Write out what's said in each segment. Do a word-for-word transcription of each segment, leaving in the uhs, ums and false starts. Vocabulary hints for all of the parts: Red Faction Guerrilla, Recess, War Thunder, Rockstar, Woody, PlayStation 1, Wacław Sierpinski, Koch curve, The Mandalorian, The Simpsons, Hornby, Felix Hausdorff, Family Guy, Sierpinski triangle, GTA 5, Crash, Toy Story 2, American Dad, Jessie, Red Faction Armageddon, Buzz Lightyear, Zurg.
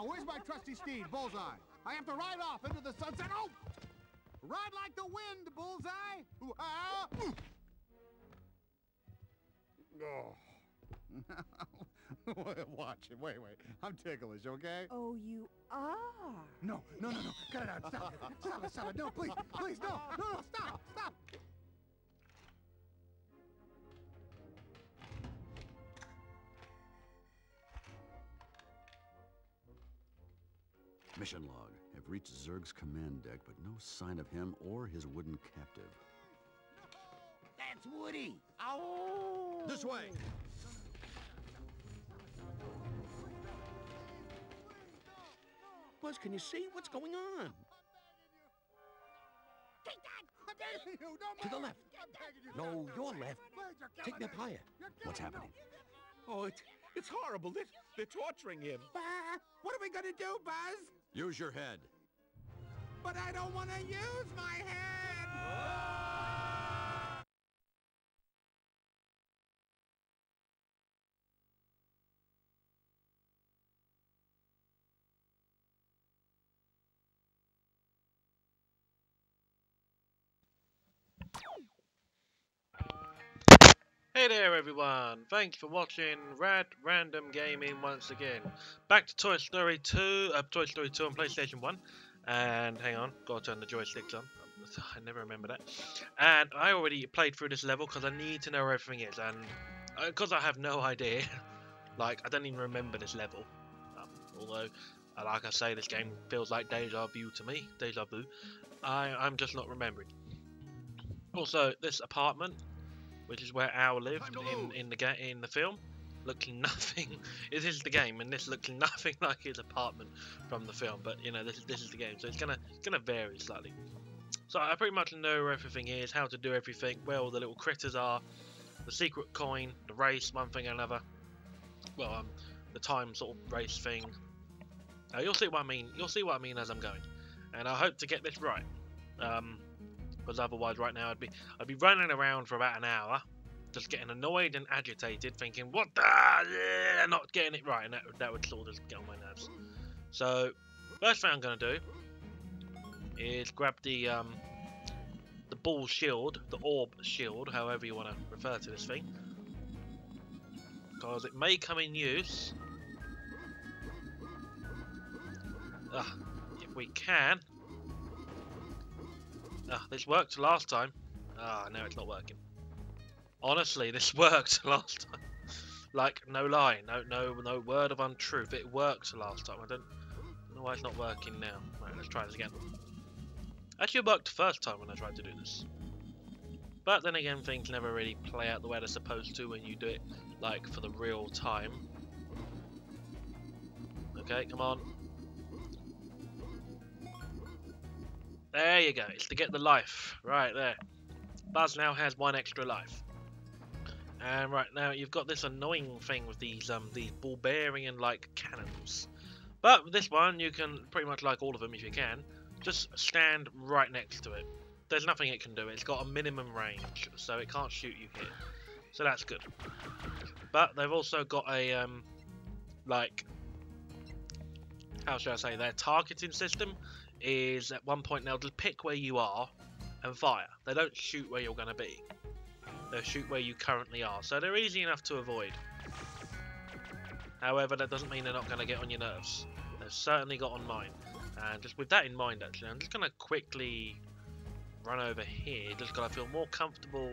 Now, where's my trusty steed, Bullseye? I have to ride off into the sunset. Oh! Ride like the wind, Bullseye! Ooh, ah, ooh. Oh. Watch it. Wait, wait. I'm ticklish, okay? Oh, you are. No, no, no, no. Cut it out. Stop it. Stop it, stop it. No, please. Please, no. No, no, stop. Stop. Mission log. Have reached Zurg's command deck, but no sign of him or his wooden captive. That's Woody. Ow! This way. Buzz, can you see what's going on? Take that! I'm begging you! No more! To the left! I'm begging you! No, your left! Take that higher! What's happening? Oh, it, it's horrible! They're, they're torturing him! Bah! What are we gonna do, Buzz? Use your head! But I don't want to use my head! Oh! Hey there everyone, thank you for watching Rad Random Gaming once again. Back to Toy Story two, uh, Toy Story two on PlayStation one. And hang on, gotta turn the joysticks on. I never remember that. And I already played through this level because I need to know where everything is. And because uh, I have no idea, like I don't even remember this level. Um, although, uh, like I say, this game feels like deja vu to me. Deja vu. I, I'm just not remembering. Also, this apartment, which is where Owl lived in, in the ga in the film, looking nothing. This is the game, and this looks nothing like his apartment from the film. But you know, this is this is the game, so it's gonna it's gonna vary slightly. So I pretty much know where everything is, how to do everything, where all the little critters are, the secret coin, the race, one thing or another. Well, um, the time sort of race thing. Uh, you'll see what I mean. You'll see what I mean as I'm going, and I hope to get this right. Um. Because otherwise right now I'd be I'd be running around for about an hour, just getting annoyed and agitated, thinking what the yeah, not getting it right, and that, that would sort of just get on my nerves. So first thing I'm gonna do is grab the um the ball shield, the orb shield, however you want to refer to this thing, because it may come in use. Ah, if we can. Ah, this worked last time. Ah, no, it's not working. Honestly, this worked last time. Like, no lie, no, no, no word of untruth. It worked last time. I don't know why it's not working now. Right, let's try this again. Actually, it worked the first time when I tried to do this. But then again, things never really play out the way they're supposed to when you do it, like, for the real time. Okay, come on. There you go, it's to get the life, right there. Buzz now has one extra life. And right now you've got this annoying thing with these um these barbarian-like cannons. But with this one you can pretty much, like all of them if you can, just stand right next to it. There's nothing it can do, it's got a minimum range, so it can't shoot you here. So that's good. But they've also got a, um, like, how should I say, their targeting system is at one point they'll just pick where you are and fire. They don't shoot where you're going to be. They'll shoot where you currently are. So they're easy enough to avoid. However, that doesn't mean they're not going to get on your nerves. They've certainly got on mine. And just with that in mind, actually, I'm just going to quickly run over here. Just got to feel more comfortable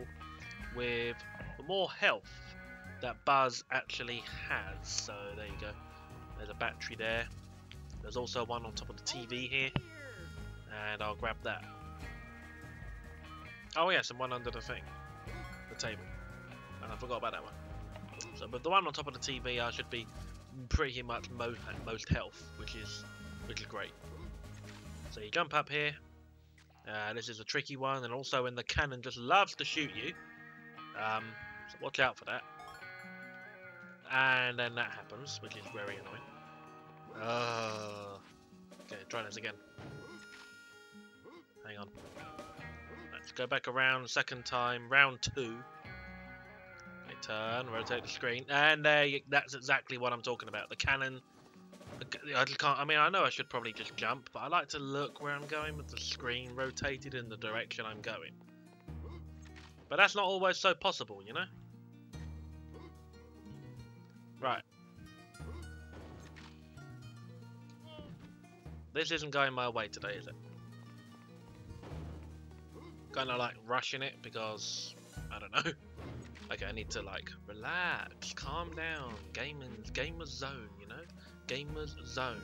with the more health that Buzz actually has. So there you go. There's a battery there. There's also one on top of the T V here, and I'll grab that. Oh yes, and one under the thing, the table, and I forgot about that one. So, but the one on top of the T V, I should be pretty much most at most health, which is which is great. So you jump up here. Uh, this is a tricky one, and also when the cannon just loves to shoot you, um, so watch out for that. And then that happens, which is very annoying. Oh. Okay, try this again. Hang on. Let's go back around second time, round two. Okay, turn, rotate the screen, and there you, that's exactly what I'm talking about. The cannon I can't. I mean, I know I should probably just jump, but I like to look where I'm going with the screen rotated in the direction I'm going. But that's not always so possible, you know? Right. This isn't going my way today, is it? Kind of like rushing it because I don't know. Okay, I need to like relax, calm down, gaming, gamer's zone, you know, gamer's zone.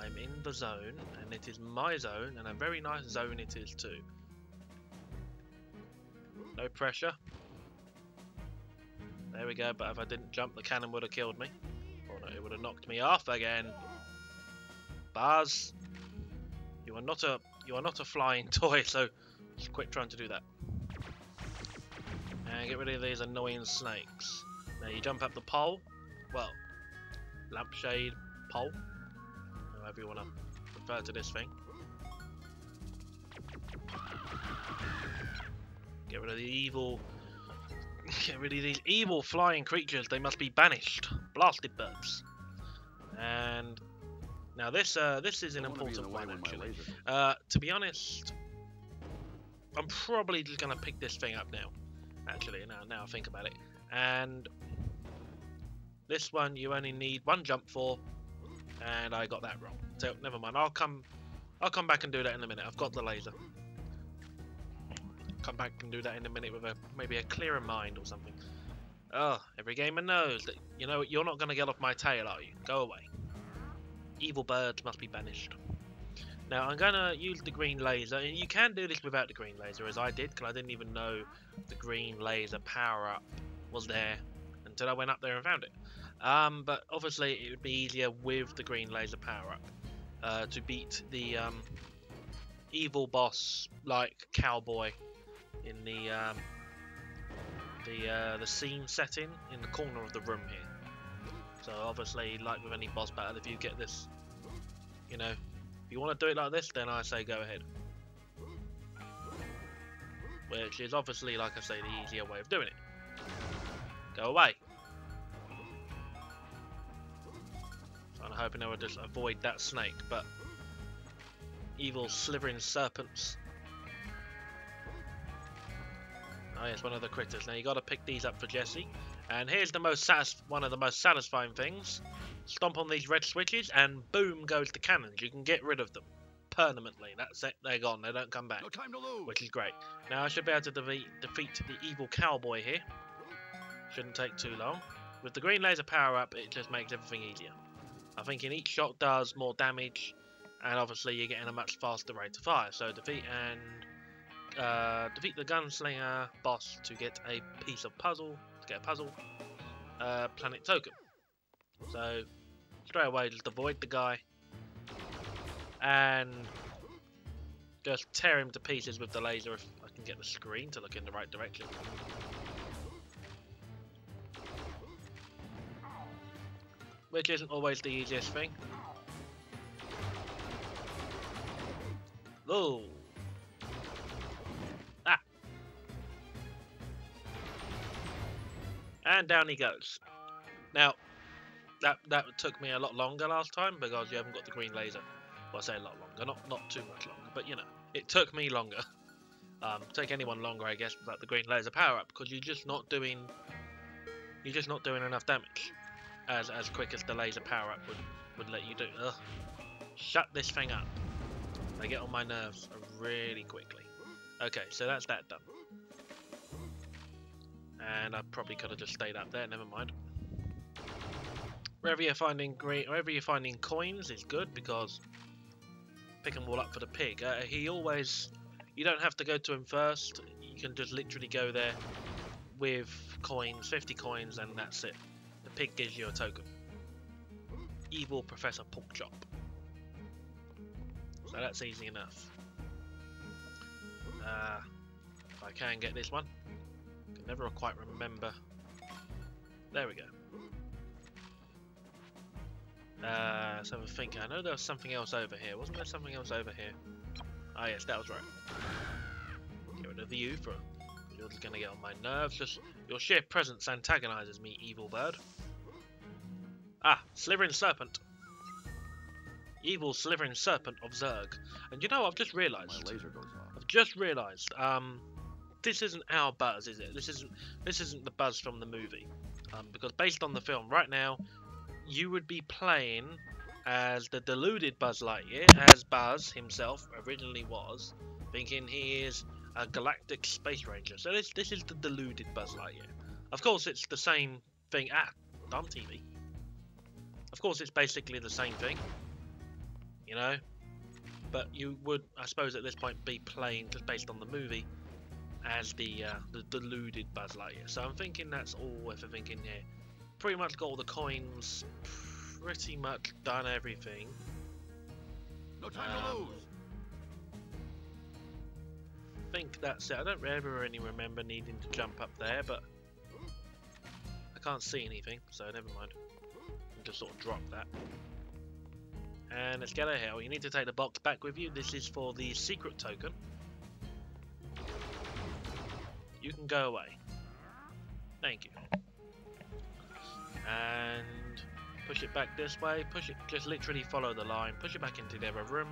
I'm in the zone, and it is my zone, and a very nice zone it is too. No pressure. There we go. But if I didn't jump, the cannon would have killed me. Oh no, it would have knocked me off again. Buzz, you are not a you are not a flying toy, so just quit trying to do that. And get rid of these annoying snakes. Now you jump up the pole, well, lampshade pole, however you want to refer to this thing. Get rid of the evil, get rid of these evil flying creatures. They must be banished, blasted birds. And now this, uh, this is an important one actually. Uh, to be honest, I'm probably just gonna pick this thing up now. Actually, now now I think about it, and this one you only need one jump for, and I got that wrong. So never mind. I'll come, I'll come back and do that in a minute. I've got the laser. Come back and do that in a minute with a maybe a clearer mind or something. Oh, every gamer knows that you know you're not gonna get off my tail, are you? Go away. Evil birds must be banished. Now I'm gonna use the green laser, and you can do this without the green laser, as I did, because I didn't even know the green laser power-up was there until I went up there and found it. Um, but obviously it would be easier with the green laser power-up uh, to beat the um, evil boss like Cowboy in the um, the uh, the scene setting in the corner of the room here. So obviously, like with any boss battle, if you get this, you know. If you want to do it like this, then I say go ahead. Which is obviously, like I say, the easier way of doing it. Go away. So I'm hoping I would just avoid that snake, but evil slithering serpents. Oh yes, one of the critters. Now you got to pick these up for Jessie. And here's the most one of the most satisfying things. Stomp on these red switches and boom goes the cannons. You can get rid of them permanently. That's it. They're gone. They don't come back. No time to lose. Which is great. Now I should be able to defeat, defeat the evil cowboy here. Shouldn't take too long. With the green laser power up, it just makes everything easier. I think in each shot does more damage, and obviously you're getting a much faster rate of fire. So defeat and uh, defeat the gunslinger boss to get a piece of puzzle to get a puzzle uh, planet token. So. Straight away, just avoid the guy and just tear him to pieces with the laser if I can get the screen to look in the right direction. Which isn't always the easiest thing. Oh! Ah! And down he goes. Now, That, that took me a lot longer last time because you haven't got the green laser. Well, I say a lot longer, not not too much longer, but you know, it took me longer. Um, take anyone longer, I guess, without the green laser power up, because you're just not doing, you're just not doing enough damage, as as quick as the laser power up would would let you do. Ugh. Shut this thing up. They get on my nerves really quickly. Okay, so that's that done. And I probably could have just stayed up there. Never mind. Wherever you're finding green, wherever you're finding coins is good because pick them all up for the pig. Uh, he always, you don't have to go to him first. You can just literally go there with coins, fifty coins, and that's it. The pig gives you a token. Evil Professor Porkchop. So that's easy enough. Uh, if I can get this one, I can never quite remember. There we go. Uh, let's have a think. I know there was something else over here. Wasn't there something else over here? Ah, yes, that was right. Get rid of the U for. You're just gonna get on my nerves. Just your sheer presence antagonizes me, evil bird. Ah, slithering serpent. evil slithering serpent of Zurg. And you know, I've just realised. My laser goes off. I've just realised. Um, this isn't our Buzz, is it? This isn't. This isn't the Buzz from the movie, um, because based on the film, right now, you would be playing as the deluded Buzz Lightyear, as Buzz himself originally was, thinking he is a galactic space ranger. So this this is the deluded Buzz Lightyear. Of course, it's the same thing. Ah, dumb T V. Of course, it's basically the same thing, you know. But you would, I suppose, at this point, be playing just based on the movie as the uh, the deluded Buzz Lightyear. So I'm thinking that's all. If I'm thinking here, pretty much got all the coins. Pretty much done everything. No time um, to lose. I think that's it. I don't ever really remember needing to jump up there, but I can't see anything, so never mind. I'll just sort of drop that. And let's get out of here. Well, you need to take the box back with you. This is for the secret token. You can go away. Thank you. And push it back this way, push it, just literally follow the line, push it back into the other room,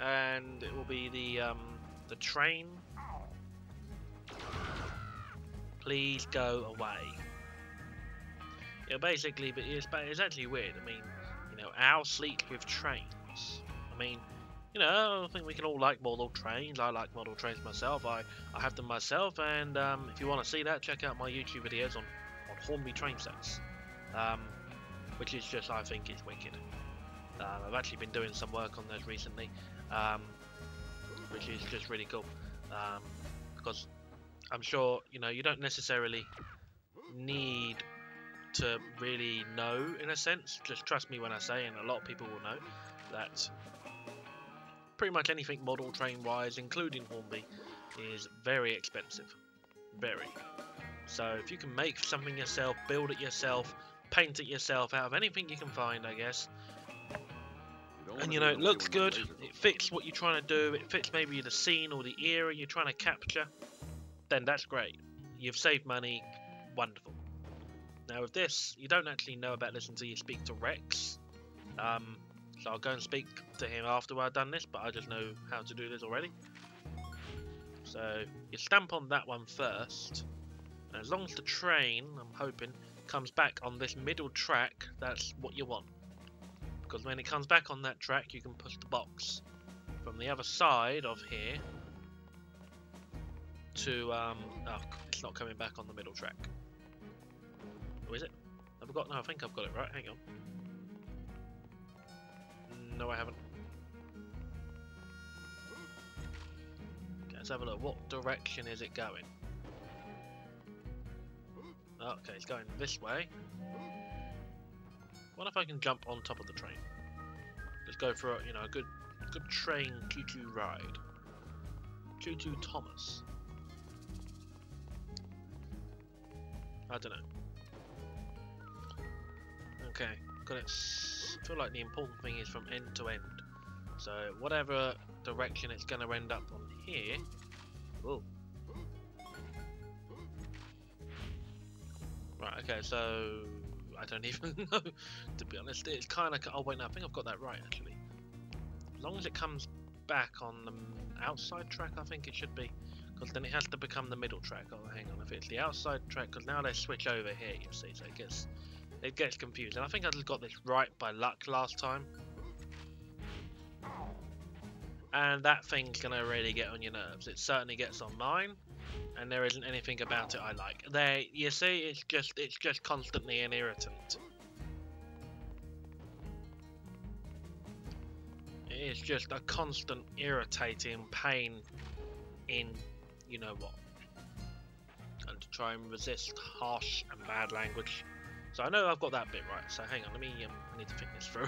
and it will be the um, the train. Please go away. Yeah, basically, but it's, it's actually weird. I mean, you know, Al sleeps with trains. I mean, you know, I think we can all like model trains. I like model trains myself. I, I have them myself, and um, if you want to see that, check out my YouTube videos on, on Hornby train sets. Um, Which is just, I think, it's wicked. Um, I've actually been doing some work on those recently, um, which is just really cool. Um, because I'm sure, you know, you don't necessarily need to really know, in a sense. Just trust me when I say, and a lot of people will know, that pretty much anything model train-wise, including Hornby, is very expensive. Very. So if you can make something yourself, build it yourself, paint it yourself out of anything you can find, I guess. And you know, it looks good, it fits what you're trying to do, it fits maybe the scene or the era you're trying to capture, then that's great. You've saved money, wonderful. Now with this, you don't actually know about this until you speak to Rex. Um, so I'll go and speak to him after I've done this, but I just know how to do this already. So you stamp on that one first. And as long as the train, I'm hoping, comes back on this middle track, that's what you want, because when it comes back on that track you can push the box from the other side of here to um oh, it's not coming back on the middle track. Or is it? I've got, no, I think I've got it right, hang on. No, I haven't. Okay, let's have a look, what direction is it going? Okay, it's going this way. What if I can jump on top of the train? Let's go for a, you know, a good, good train choo-choo ride. Choo-choo Thomas. I don't know. Okay, got it. I feel like the important thing is from end to end. So whatever direction it's going to end up on here. Whoa. Right, okay, so I don't even know, to be honest. It's kind of, oh wait, no, I think I've got that right, actually. As long as it comes back on the outside track, I think it should be, because then it has to become the middle track. Oh, hang on, if it's the outside track, because now they switch over here, you see, so it gets, it gets confused. And I think I just got this right by luck last time. And that thing's going to really get on your nerves. It certainly gets on mine. And there isn't anything about it I like. There, you see, it's just it's just constantly an irritant. It's just a constant irritating pain in you know what. And to try and resist harsh and bad language. So I know I've got that bit right. So hang on, let me. Um, I need to think this through.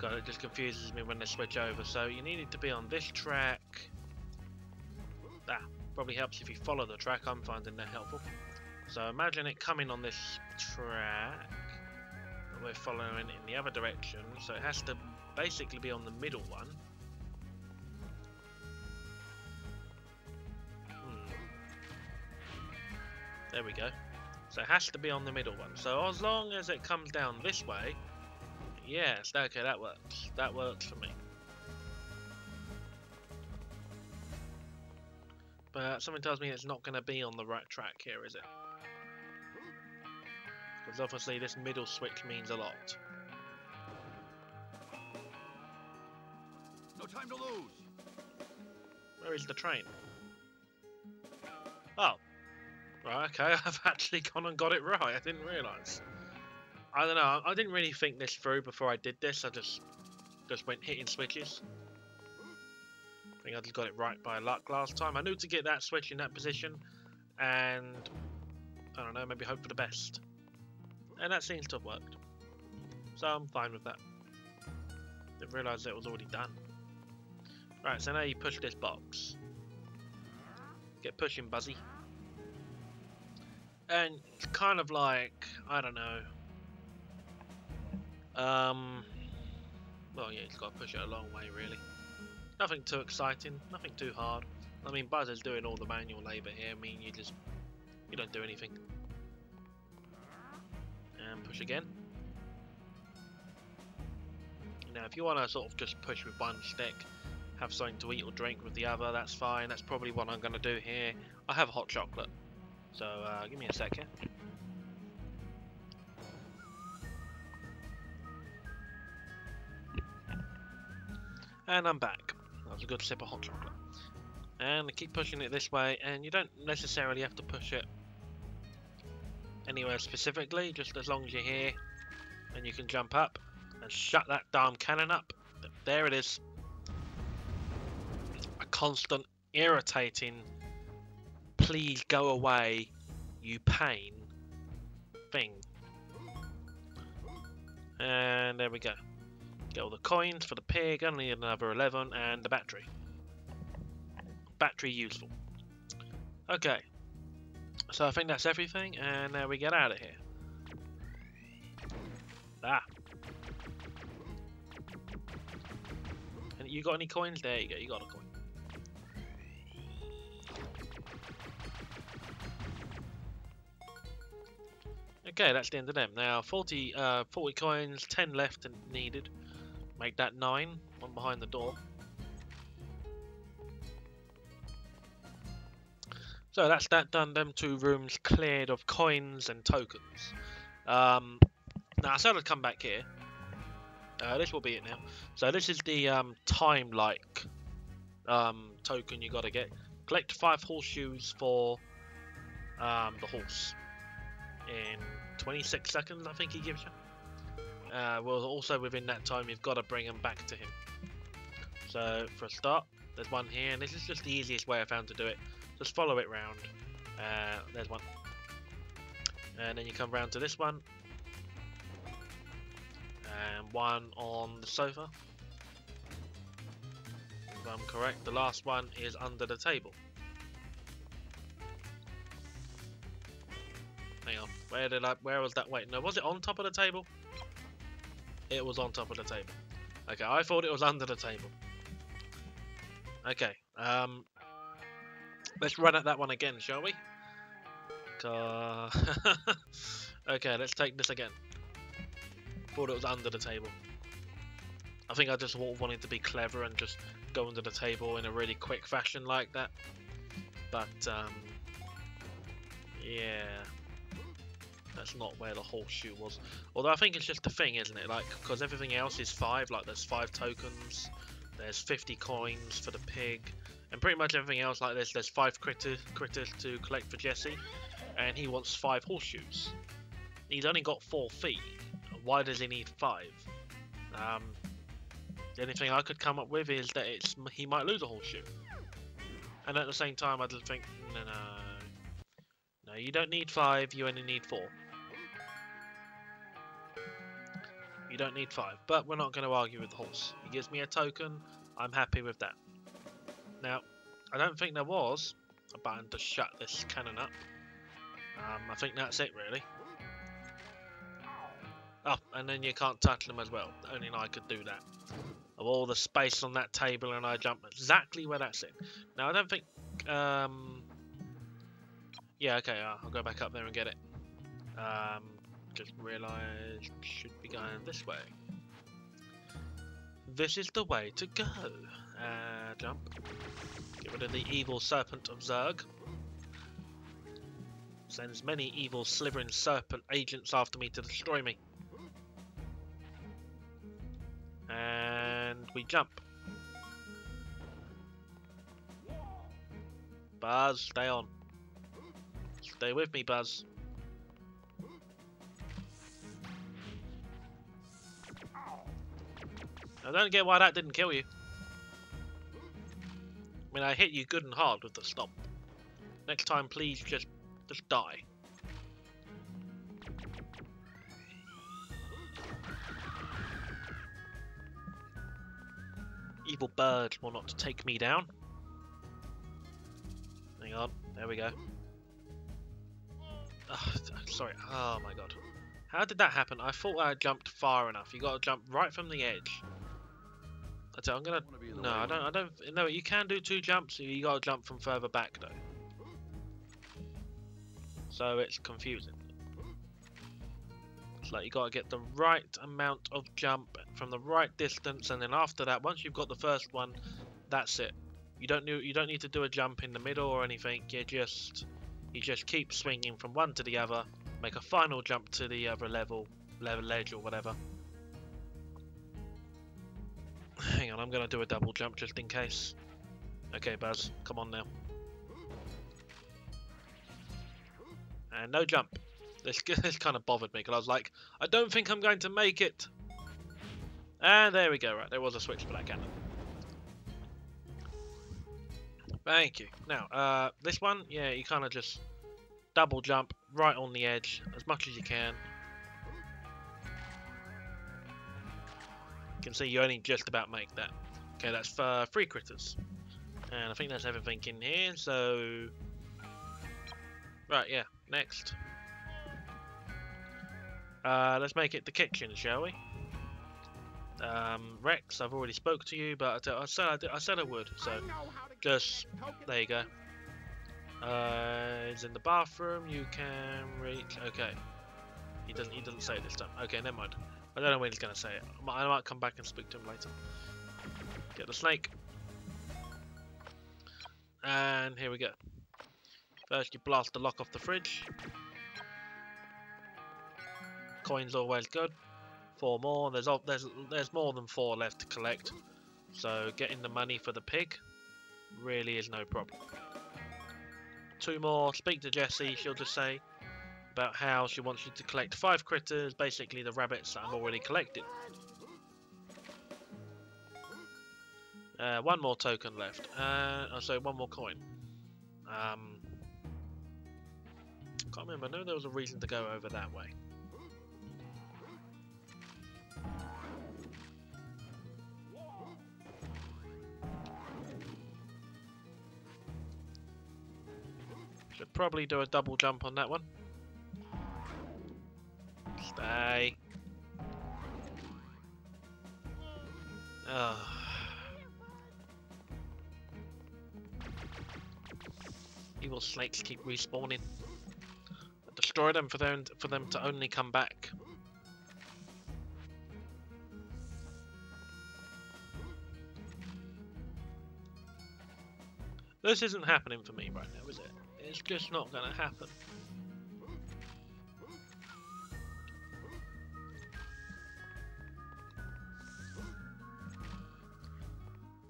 God, it just confuses me when they switch over. So you needed to be on this track. Ah. Probably helps if you follow the track, I'm finding that helpful. So imagine it coming on this track, and we're following it in the other direction, so it has to basically be on the middle one. Hmm. There we go. So it has to be on the middle one. So as long as it comes down this way, Yes, okay, that works. That works for me. But something tells me it's not going to be on the right track here, is it? Because obviously this middle switch means a lot. No time to lose. Where is the train? Oh. Right, okay, I've actually gone and got it right. I didn't realise. I don't know, I didn't really think this through before I did this. I just just went hitting switches. I think I just got it right by luck last time. I knew to get that switch in that position, and I don't know, maybe hope for the best. And that seems to have worked. So I'm fine with that. Didn't realise it was already done. Right, so now you push this box. Get pushing, Buzzy. And it's kind of like, I don't know. Um, well, yeah, he's got to push it a long way, really. Nothing too exciting, nothing too hard. I mean, Buzz is doing all the manual labour here. I mean, you just, you don't do anything. And push again. Now, if you want to sort of just push with one stick, have something to eat or drink with the other, that's fine. That's probably what I'm going to do here. I have hot chocolate, so uh, give me a sec here. And I'm back. That was a good sip of hot chocolate. And I keep pushing it this way, and you don't necessarily have to push it anywhere specifically, just as long as you're here and you can jump up and shut that damn cannon up. But there it is. A constant, irritating, please go away, you pain thing. And there we go. Get all the coins for the pig, only another eleven, and the battery. Battery useful. Okay. So I think that's everything, and now we get out of here. Ah. And you got any coins? There you go, you got a coin. Okay, that's the end of them. Now, forty, uh, forty coins, ten left and needed. Make that nine, one behind the door. So that's that done, them two rooms cleared of coins and tokens. Um, now I said I'd come back here. Uh, this will be it now. So this is the um, time-like um, token you gotta get. Collect five horseshoes for um, the horse. In twenty-six seconds, I think he gives you. Uh, well, also within that time, you've got to bring them back to him. So, for a start, there's one here, and this is just the easiest way I found to do it. Just follow it round. Uh, there's one. And then you come round to this one. And one on the sofa. If I'm correct, the last one is under the table. Hang on, where did I, where was that? Wait, no, was it on top of the table? It was on top of the table. Okay, I thought it was under the table. Okay, um, let's run at that one again, shall we? Uh, okay, let's take this again. Thought it was under the table. I think I just wanted to be clever and just go under the table in a really quick fashion like that. But, um, yeah. That's not where the horseshoe was. Although I think it's just a thing, isn't it? Like, because everything else is five. Like, there's five tokens. There's fifty coins for the pig. And pretty much everything else like this. There's five critters, critters to collect for Jessie. And he wants five horseshoes. He's only got four feet. Why does he need five? Um, the only thing I could come up with is that it's he might lose a horseshoe. And at the same time, I just think, no, no. No, you don't need five. You only need four. You don't need five, but we're not going to argue with the horse. He gives me a token. I'm happy with that. Now, I don't think there was a button to shut this cannon up. Um, I think that's it, really. Oh, and then you can't touch them as well. Only I could do that. Of all the space on that table, and I jump exactly where that's it. Now, I don't think... Um, yeah, okay, I'll go back up there and get it. Um... Just realised should be going this way. This is the way to go. Uh, jump. Get rid of the evil serpent of Zurg. Send as many evil slithering serpent agents after me to destroy me. And we jump. Buzz, stay on. Stay with me, Buzz. I don't get why that didn't kill you. I mean, I hit you good and hard with the stomp. Next time, please just, just die. Evil bird will not take me down. Hang on, there we go. Oh, sorry, oh my god. How did that happen? I thought I jumped far enough. You gotta jump right from the edge. I I'm gonna. No, I don't. I don't. No, you can do two jumps. You gotta jump from further back though. So it's confusing. It's like you gotta get the right amount of jump from the right distance, and then after that, once you've got the first one, that's it. You don't need. You don't need to do a jump in the middle or anything. You just. You just keep swinging from one to the other. Make a final jump to the other level, level ledge or whatever. Hang on, I'm going to do a double jump just in case. Okay, Buzz, come on now. And no jump. This, this kind of bothered me because I was like, I don't think I'm going to make it. And there we go, right, there was a switch for that cannon. Thank you. Now, uh, this one, yeah, you kind of just double jump right on the edge as much as you can. You can see you only just about make that. Okay, that's for three critters. And I think that's everything in here, so... Right, yeah, next. Uh, let's make it the kitchen, shall we? Um, Rex, I've already spoke to you, but I said I, did, I, said I would, so... Just, there you go. Uh, it's in the bathroom, you can reach... Okay. He doesn't, he doesn't say it this time. Okay, never mind. I don't know when he's going to say it. I might come back and speak to him later. Get the snake. And here we go. First you blast the lock off the fridge. Coins always good. Four more. There's, there's, there's more than four left to collect. So getting the money for the pig really is no problem. Two more. Speak to Jessie. She'll just say... about how she wants you to collect five critters, basically the rabbits that I've already collected. Uh, one more token left. Uh, oh, sorry, one more coin. Um, can't remember. I know there was a reason to go over that way. Should probably do a double jump on that one. Stay. Oh. Evil snakes keep respawning. Destroy them for them for them to only come back. This isn't happening for me right now, is it? It's just not gonna happen.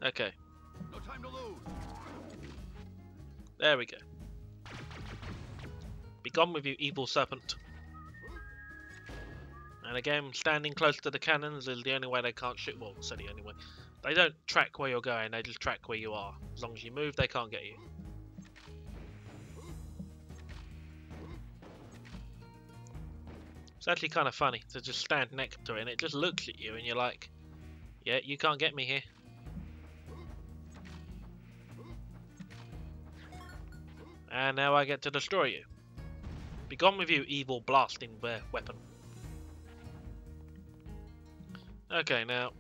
Okay. No time to lose. There we go. Be gone with you, evil serpent. And again, standing close to the cannons is the only way they can't shoot. Well, it's the only way. They don't track where you're going, they just track where you are. As long as you move, they can't get you. It's actually kind of funny to just stand next to it and it just looks at you and you're like, yeah, you can't get me here. And now I get to destroy you. Be gone with you, evil blasting weapon. Okay, now.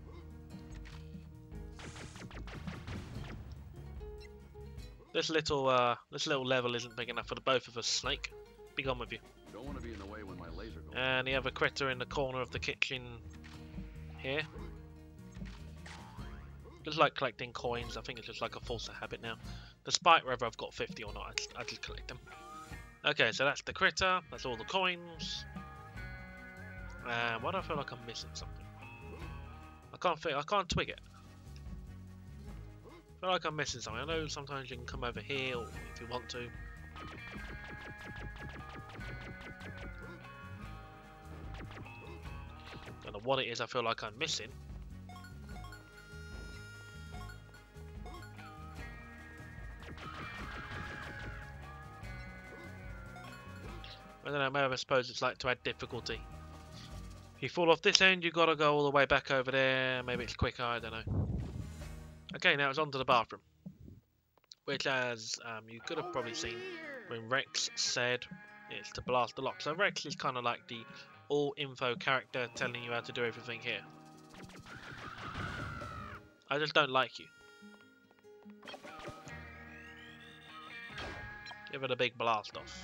This little uh, this little level isn't big enough for the both of us, Snake. Be gone with you. Don't want to be in the way when my laser goes. And the other critter in the corner of the kitchen here. It's like collecting coins. I think it's just like a force of habit now. Despite whether I've got fifty or not, I just, I just collect them. Okay, so that's the critter. That's all the coins. Uh, why do I feel like I'm missing something? I can't think, I can't twig it. I feel like I'm missing something. I know sometimes you can come over here or if you want to. Don't know what it is I feel like I'm missing. I don't know, maybe I suppose it's like to add difficulty. If you fall off this end, you've got to go all the way back over there. Maybe it's quicker, I don't know. Okay, now it's on to the bathroom. Which, as um, you could have probably seen when Rex said, it's to blast the lock. So Rex is kind of like the all-info character telling you how to do everything here. I just don't like you. Give it a big blast off.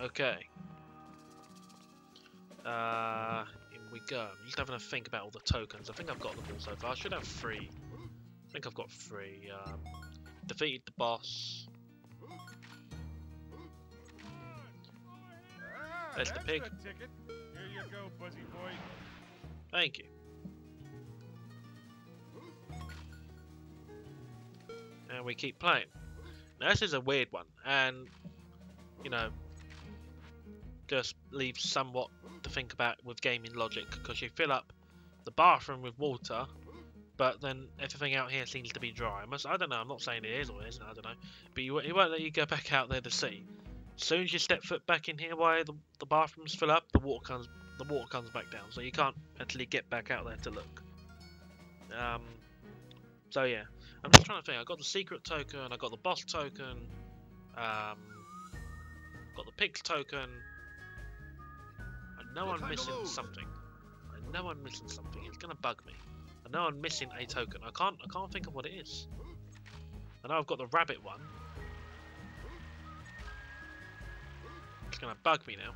Okay. Uh, here we go. I'm just having to think about all the tokens. I think I've got them all so far. I should have three. I think I've got three. Um, defeated the boss. There's the pig. Thank you. And we keep playing. Now this is a weird one, and you know, just leaves somewhat to think about with gaming logic, because you fill up the bathroom with water, but then everything out here seems to be dry. I, must, I don't know, I'm not saying it is or isn't, I don't know, but you, it won't let you go back out there to see. As soon as you step foot back in here, why the, the bathrooms fill up, the water comes the water comes back down, so you can't actually get back out there to look. Um, so yeah, I'm just trying to think. I got the secret token, I got the boss token, um, got the pig's token. I know I'm missing something. I know I'm missing something. It's gonna bug me. I know I'm missing a token. I can't. I can't think of what it is. I know I've got the rabbit one. It's gonna bug me now.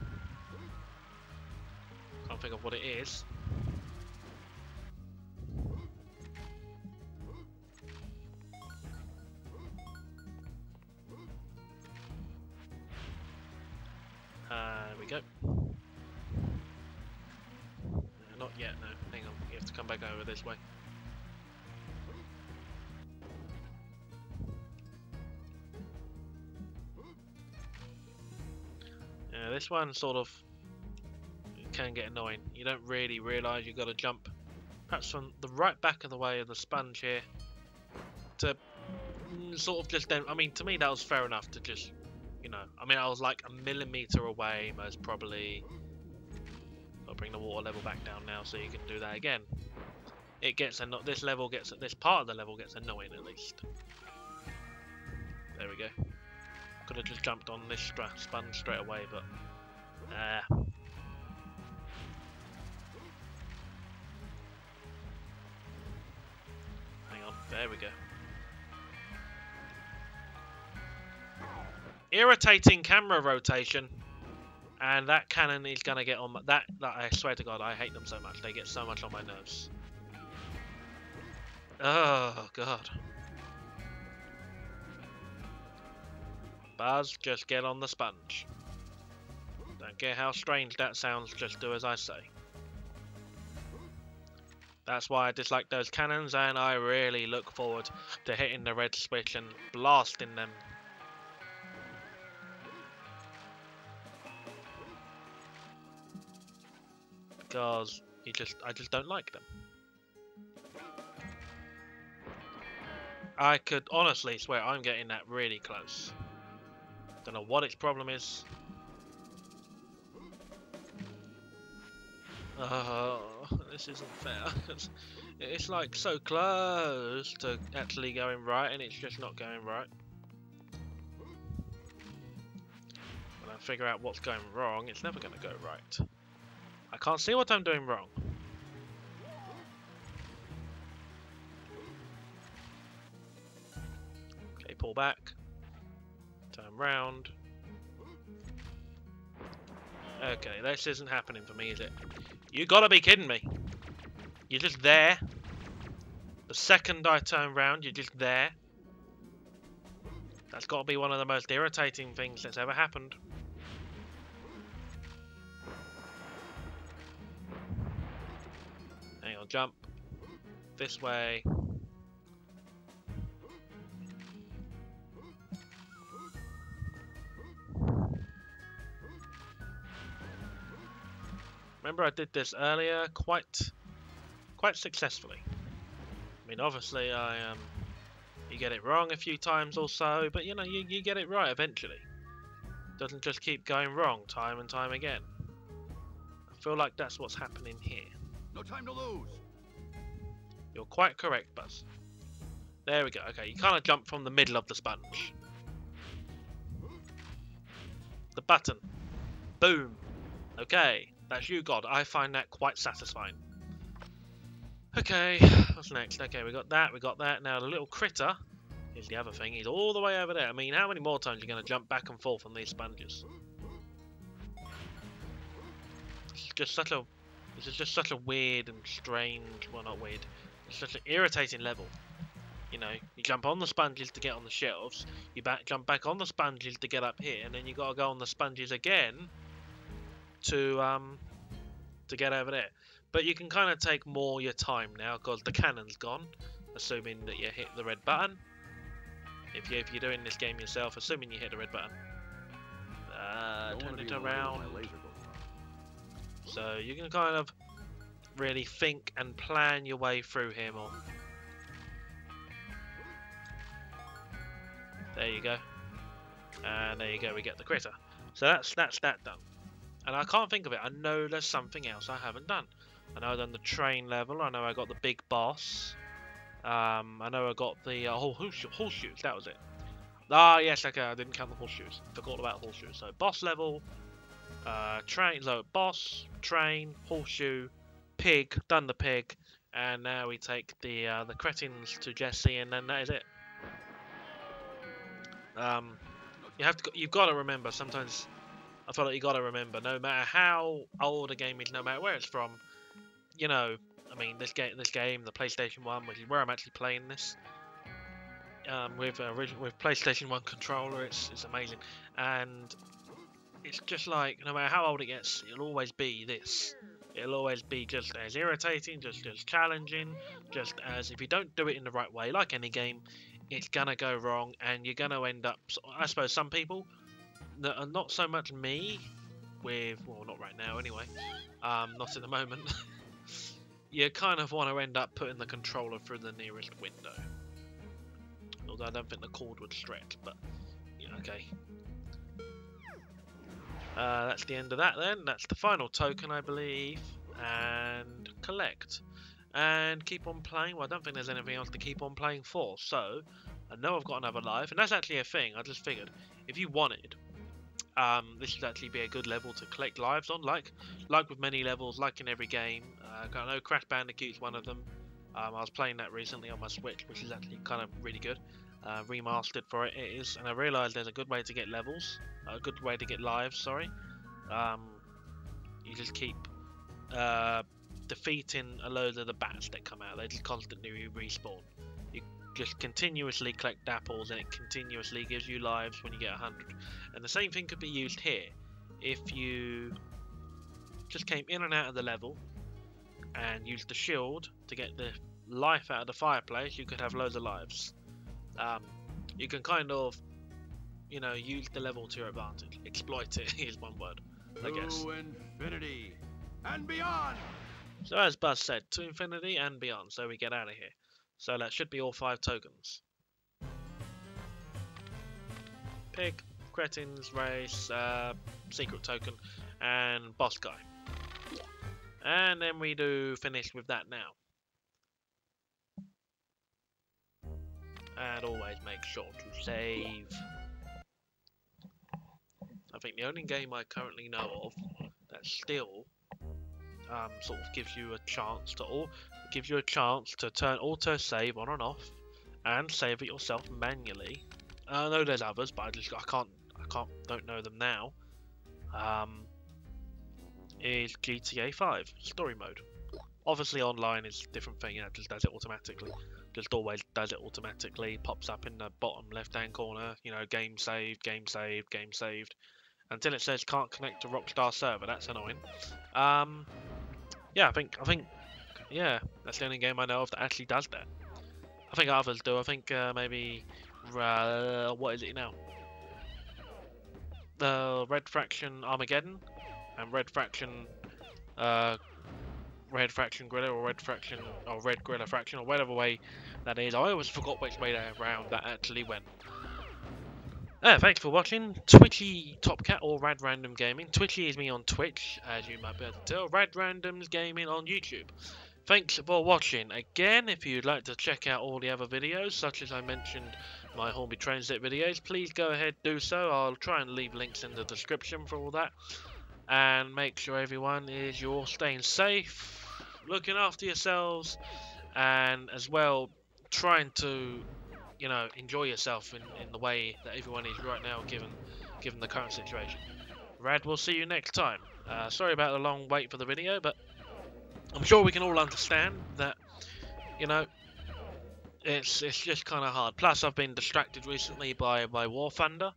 Can't think of what it is. Uh, there we go. Not yet, no. Hang on, you have to come back over this way. Yeah, this one sort of can get annoying. You don't really realise you've got to jump perhaps from the right back of the way of the sponge here to sort of just then. I mean, to me that was fair enough to just, you know, I mean I was like a millimetre away most probably. Bring the water level back down now, so you can do that again. It gets and this level gets this part of the level gets annoying at least. There we go. Could have just jumped on this stra spun straight away, but uh. Hang on. There we go. Irritating camera rotation. And that cannon is gonna get on my, that, that. I swear to God, I hate them so much. They get so much on my nerves. Oh God. Buzz, just get on the sponge. Don't care how strange that sounds. Just do as I say. That's why I dislike those cannons, and I really look forward to hitting the red switch and blasting them. Because you just, I just don't like them. I could honestly swear I'm getting that really close. Don't know what its problem is. Oh, this isn't fair. It's like so close to actually going right, and it's just not going right. When I figure out what's going wrong, it's never going to go right. I can't see what I'm doing wrong. Okay, pull back. Turn round. Okay, this isn't happening for me, is it? You gotta be kidding me. You're just there. The second I turn round, you're just there. That's got to be one of the most irritating things that's ever happened. Hang on, jump. This way. Remember I did this earlier quite quite successfully. I mean, obviously I um you get it wrong a few times or so, but you know, you, you get it right eventually. It doesn't just keep going wrong time and time again. I feel like that's what's happening here. No time to lose. You're quite correct, Buzz. There we go. Okay, you kind of jump from the middle of the sponge. The button. Boom. Okay. That's you, God. I find that quite satisfying. Okay, what's next? Okay, we got that, we got that. Now the little critter is the other thing. He's all the way over there. I mean, how many more times are you going to jump back and forth on these sponges? It's just such a... This is just such a weird and strange... Well, not weird. It's such an irritating level. You know, you jump on the sponges to get on the shelves. You back, jump back on the sponges to get up here. And then you got to go on the sponges again... to um to get over there. But you can kind of take more your time now because the cannon's gone, assuming that you hit the red button. If, you, if you're doing this game yourself, assuming you hit the red button. Uh, turn it around. So you can kind of really think and plan your way through here more. There you go. And there you go, we get the critter. So that's that's that done. And I can't think of it. I know there's something else I haven't done. I know I've done the train level. I know I got the big boss. Um, I know I got the uh, oh, horseshoe, horseshoes. That was it. Ah, yes. Okay, I didn't count the horseshoes. Forgot about horseshoes. So boss level, uh, train. So boss, train, horseshoe, pig. Done the pig, and now we take the uh, the cretins to Jessie, and then that is it. Um, you have to. You've got to remember sometimes. I feel like you got to remember, no matter how old a game is, no matter where it's from, you know, I mean, this game, this game, the PlayStation one, which is where I'm actually playing this, um, with uh, with PlayStation one controller, it's it's amazing, and it's just like no matter how old it gets, it'll always be this. It'll always be just as irritating, just as challenging, just as if you don't do it in the right way, like any game, it's gonna go wrong, and you're gonna end up. I suppose some people. That are not so much me with, well, not right now anyway, um, not in the moment. You kind of want to end up putting the controller through the nearest window. Although I don't think the cord would stretch, but yeah, okay. Uh, that's the end of that then. That's the final token, I believe. And collect. And keep on playing. Well, I don't think there's anything else to keep on playing for. So, I know I've got another life. And that's actually a thing. I just figured, if you wanted... Um, this would actually be a good level to collect lives on, like like with many levels, like in every game. Uh, I know Crash Bandicoot's one of them. Um, I was playing that recently on my Switch, which is actually kind of really good. Uh, remastered for it, it is. And I realised there's a good way to get levels, a good way to get lives, sorry. Um, you just keep uh, defeating a load of the bats that come out. They just constantly respawn. You just continuously collect apples and it continuously gives you lives when you get one hundred. And the same thing could be used here. If you just came in and out of the level and used the shield to get the life out of the fireplace, you could have loads of lives. Um, you can kind of, you know, use the level to your advantage. Exploit it is one word, I guess. To infinity and beyond! So as Buzz said, to infinity and beyond, so we get out of here. So that should be all five tokens. Pig, Cretins, Race, uh, Secret Token, and Boss Guy. And then we do finish with that now. And always make sure to save. I think the only game I currently know of that still Um, sort of gives you a chance to all gives you a chance to turn auto save on and off, and save it yourself manually. I know there's others, but I just I can't I can't don't know them now. Um, is G T A five story mode? Obviously online is a different thing, you know, it just does it automatically. Just always does it automatically, pops up in the bottom left-hand corner, you know, game saved, game saved, game saved. Until it says can't connect to Rockstar server, that's annoying. Um, yeah, I think, I think, yeah, that's the only game I know of that actually does that. I think others do, I think uh, maybe, uh, what is it now? The Red Faction Armageddon and Red Faction uh, Red Faction Guerrilla or Red Faction or Red Guerrilla Faction or whatever way that is. I always forgot which way around that actually went. Uh, thanks for watching. Twitchy Top Cat or Rad Random Gaming. Twitchy is me on Twitch, as you might be able to tell. Rad Randoms Gaming on YouTube. Thanks for watching. Again, if you'd like to check out all the other videos, such as I mentioned my Hornby Transit videos, please go ahead, do so. I'll try and leave links in the description for all that. And make sure everyone is you're staying safe, looking after yourselves, and as well trying to, you know, enjoy yourself in, in the way that everyone is right now given given the current situation. Rad, we'll see you next time. Uh, sorry about the long wait for the video, but I'm sure we can all understand that, you know, it's it's just kind of hard. Plus, I've been distracted recently by by War Thunder,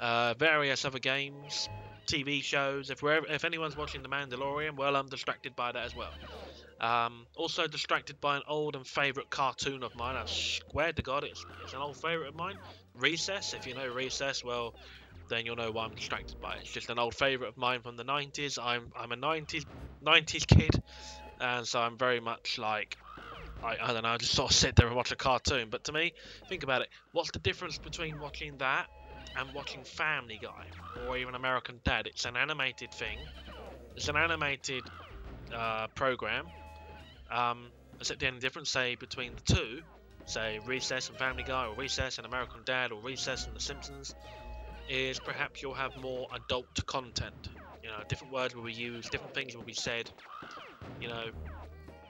uh, various other games, T V shows. If we're if anyone's watching The Mandalorian, well, I'm distracted by that as well. Um, also distracted by an old and favourite cartoon of mine. I swear to God, it's it's an old favourite of mine. Recess. If you know Recess, well, then you'll know why I'm distracted by it. It's just an old favourite of mine from the nineties. I'm I'm a nineties nineties kid, and so I'm very much like, I, I don't know, I just sort of sit there and watch a cartoon. But to me, think about it. What's the difference between watching that and watching Family Guy or even American Dad? It's an animated thing. It's an animated uh, program. Um, except the only difference, say, between the two, say Recess and Family Guy or Recess and American Dad or Recess and The Simpsons, is perhaps you'll have more adult content. You know, different words will be used, different things will be said. You know,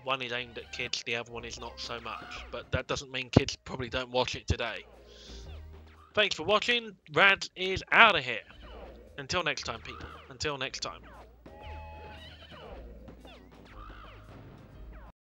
one is aimed at kids, the other one is not so much. But that doesn't mean kids probably don't watch it today. Thanks for watching. Rad is out of here. Until next time, people. Until next time.